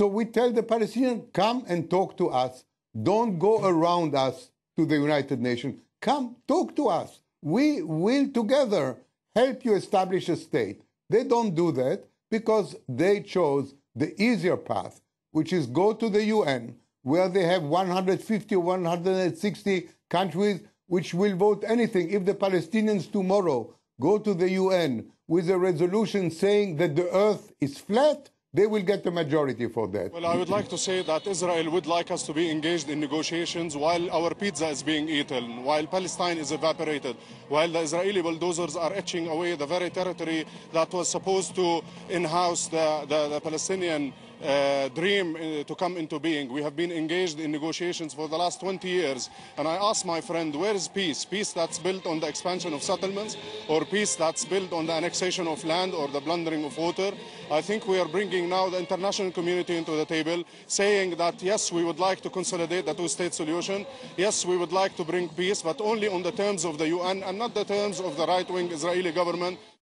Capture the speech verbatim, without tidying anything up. So we tell the Palestinians, come and talk to us. Don't go around us to the United Nations. Come, talk to us. We will together help you establish a state. They don't do that because they chose the easier path, which is go to the U N, where they have one hundred fifty, one hundred sixty countries which will vote anything. If the Palestinians tomorrow go to the U N with a resolution saying that the earth is flat, they will get the majority for that. Well, I would like to say that Israel would like us to be engaged in negotiations while our pizza is being eaten, while Palestine is evaporated, while the Israeli bulldozers are etching away the very territory that was supposed to in-house the, the, the Palestinian Uh, dream uh, to come into being. We have been engaged in negotiations for the last twenty years, and I ask my friend, where is peace? Peace that's built on the expansion of settlements, or peace that's built on the annexation of land or the plundering of water? I think we are bringing now the international community into the table, saying that yes, we would like to consolidate the two-state solution, yes, we would like to bring peace, but only on the terms of the U N and not the terms of the right-wing Israeli government.